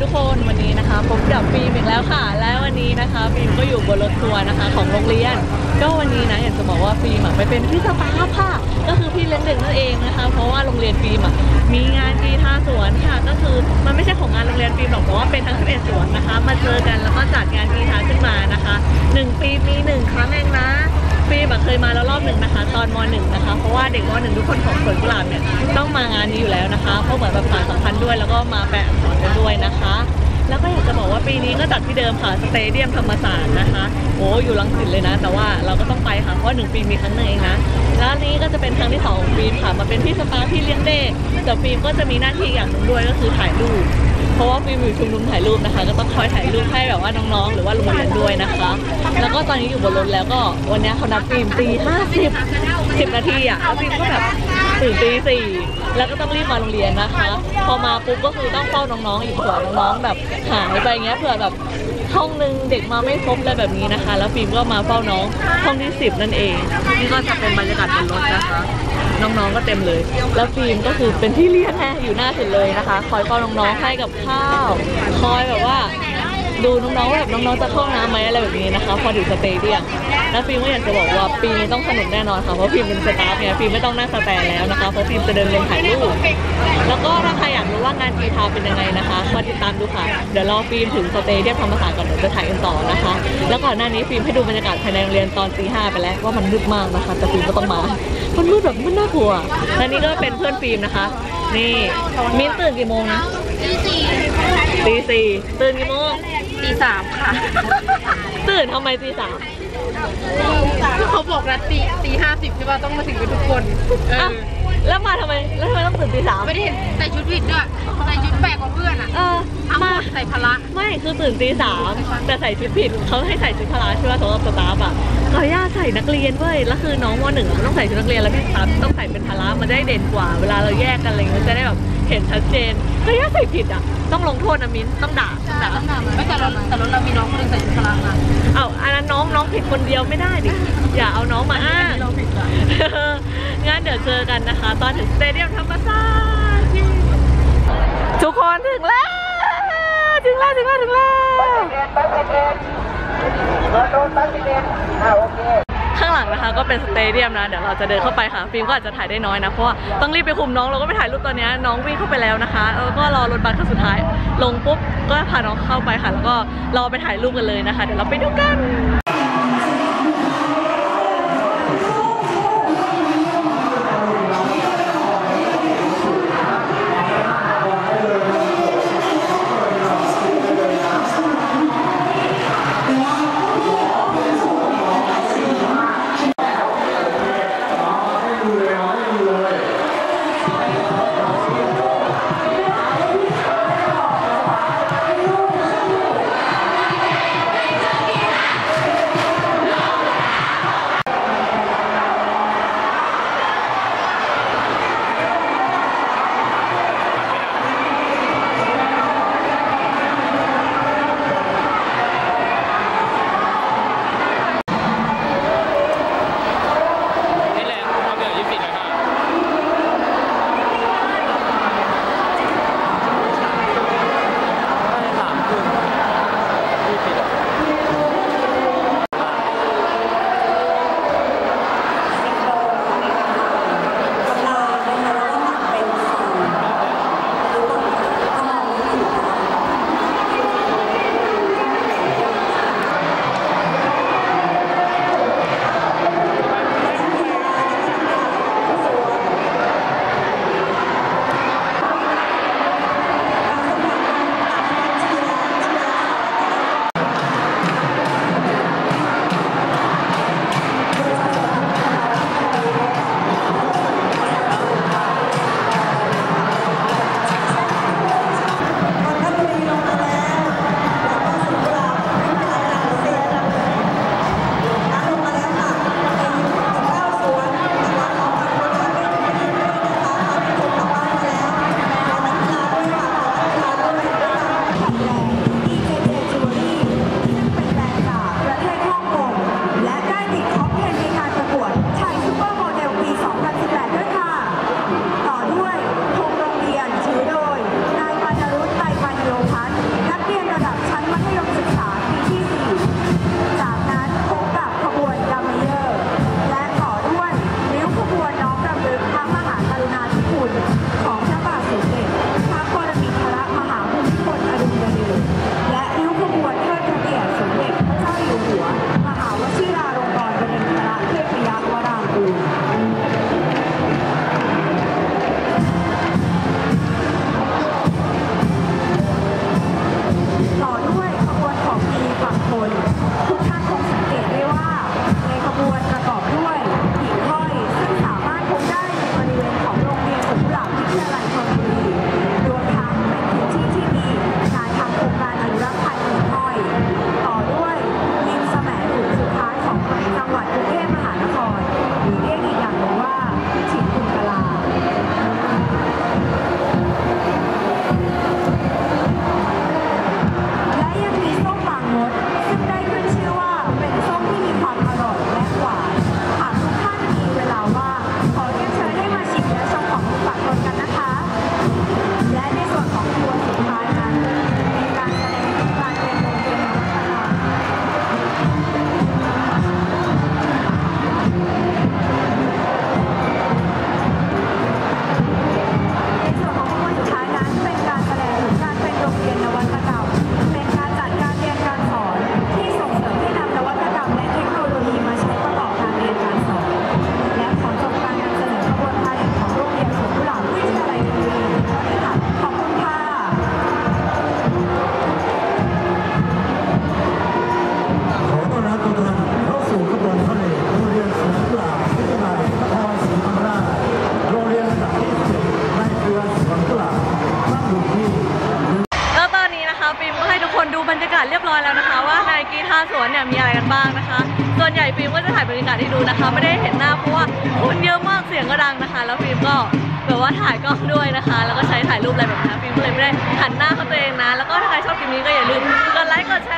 ทุกคนวันนี้นะคะผมกับฟิล์มอีกแล้วค่ะและวันนี้นะคะฟิล์มก็อยู่บนรถทัวร์นะคะของโรงเรียนก็วันนี้นะอยากจะบอกว่าฟิล์มไปเป็นพี่สตาฟค่ะก็คือพี่เลี้ยงเด็กนั่นเองนะคะเพราะว่าโรงเรียนฟิล์มมีงานปีท่าสวนค่ะก็คือมันไม่ใช่ของงานโรงเรียนฟิล์มหรอกแต่ว่าเป็นทั้ง11สวนนะคะมาเจอกันแล้วก็จัดงานปีท่าขึ้นมานะคะ1ปีมี1ครั้งเองนะฟิล์มเคยมาแล้วรอบหนึ่งนะคะตอนม.1 นะคะเพราะว่าเด็กม.1 ทุกคนของสวนกุหลาบเนี่ยต้องมางานนี้อยู่แล้วนะคะเพราะเหมือนแบบสายสัมพันธ์ด้วยแล้วก็มาแปะสอนกันด้วยนะคะแล้วก็อยากจะบอกว่าปีนี้ก็จัดที่เดิมค่ะสเตเดียมธรรมศาสตร์นะคะโอ้อยู่รังสิตเลยนะแต่ว่าเราก็ต้องไปค่ะเพราะ1ปีมีครั้งหนึ่งเองนะแล้วนี้ก็จะเป็นครั้งที่2ของฟิล์มค่ะมาเป็นพี่สตาฟที่เลี้ยงเด็กแต่ฟิล์มก็จะมีหน้าที่อย่างหนึ่งด้วยก็คือถ่ายรูปเพราะว่าฟิล์มอยู่ชุมนุมถ่ายรูปนะคะก็ต้องคอยถ่ายรูปให้แบบว่าน้องๆหรือว่าโรงเรียนด้วยนะคะแล้วก็ตอนนี้อยู่บนรถแล้วก็วันนี้เขานัดฟิล์มตี 50 นาทีอ่ะแล้วฟิล์มก็แบบตื่นตี 4แล้วก็ต้องรีบมาโรงเรียนนะคะพอมาปุ๊บก็คือต้องเฝ้าน้องๆอีกเผื่อน้องๆแบบหายไปเงี้ยเผื่อแบบห้องนึงเด็กมาไม่ครบเลยแบบนี้นะคะแล้วฟิล์มก็มาเฝ้าน้องห้องที่10นั่นเองนี่ก็จะเป็นบรรยากาศบนรถนะคะน้องๆก็เต็มเลยแล้วฟิล์มก็คือเป็นที่เลี้ยงแฮะอยู่หน้าสุดเลยนะคะคอยเฝ้าน้องๆให้กับข้าวคอยแบบว่าดูน้องๆแบบน้องๆจะเข้าน้ำไหมอะไรแบบนี้นะคะพอถึงสเตเดียมแล้วฟิล์มก็อยากจะบอกว่าปีนี้ต้องสนุกแน่นอนค่ะเพราะฟิล์มเป็นสตาฟเนี่ยฟิล์มไม่ต้องนั่งสแตนแล้วนะคะเพราะฟิล์มจะเดินลงถ่ายรูปแล้วก็ถ้าใครอยากรู้ว่างานกีฬาเป็นยังไงนะคะมาติดตามดูค่ะเดี๋ยวรอฟิล์มถึงสเตเดียมธรรมศาสตร์ก่อนเดี๋ยวจะถ่ายกันต่อนะคะแล้วก่อนหน้านี้ฟิล์มให้ดูบรรยากาศภายในโรงเรียนตอนตี 5ไปแล้วว่ามันมืดมากนะคะแต่ฟิล์มก็ต้องมามันมืดแบบมันน่ากลัวและนี่ก็เป็นเพื่อนฟิล์มนะคะนี่มิ้นตื่นกี่โมงนะตี 4ตื่นกี่โมงตี 3ค่ะตื่นทำไมตี 3เขาบอกนะตี 50ใช่ป่ะต้องมาถึงกันทุกคนแล้วมาทำไมต้องตื่นตี 3ไม่ได้เห็นใส่ชุดผิดด้วยใส่ชุดแปลกกว่าเพื่อนอ่ะทั้งหมดใส่พละไม่คือตื่นตี 3แต่ใส่ชุดผิดเขาให้ใส่ชุดพละใช่ป่ะสำหรับสตาฟอ่ะก็ย่าใส่นักเรียนเว้ยแล้วคือน้องม.1ต้องใส่ชุดนักเรียนแล้วพี่สตาฟต้องใส่เป็นพละมันได้เด่นกว่าเวลาเราแยกกันอะไรเงี้ยจะได้แบบเห็นชัดเจนก็ย่าใส่ผิดอ่ะต้องลงโทษนะมิ้นต้องด่าไม่แต่เรามีน้องคนนึงใส่ชุดพละมาเอาอันนั้นน้องผิดคนเดียวไม่ได้ดิอย่าเอาน้องมาอ้างงั้นเดี๋ยวเจอกันนะคะตอนถึงสเตเดียมธรรมศาสตร์ทุกคนถึงแล้วโอเคข้างหลังนะคะก็เป็นสเตเดียมนะเดี๋ยวเราจะเดินเข้าไปค่ะฟิล์มก็อาจจะถ่ายได้น้อยนะเพราะว่าต้องรีบไปคุมน้องเราก็ไปถ่ายรูปตอนนี้น้องวิ่งเข้าไปแล้วนะคะแล้วก็รอรถบัสคันสุดท้ายลงปุ๊บก็พาน้องเข้าไปค่ะแล้วก็รอไปถ่ายรูปกันเลยนะคะเดี๋ยวเราไปดูกัน คนดูบรรยากาศเรียบร้อยแล้วนะคะว่าในกีฬาสวนเนี่ยมีอะไรกันบ้างนะคะส่วนใหญ่ฟิล์มก็จะถ่ายบรรยากาศให้ดูนะคะไม่ได้เห็นหน้าเพราะว่าคนเยอะมากเสียงก็ดังนะคะแล้วฟิล์มก็แบบว่าถ่ายกล้องด้วยนะคะแล้วก็ใช้ถ่ายรูปอะไรแบบนี้ฟิล์มก็เลยไม่ได้หันหน้าเข้าตัวเองนะแล้วก็ถ้าใครชอบคลิปนี้ก็อย่าลืมกดไลค์กดแชร์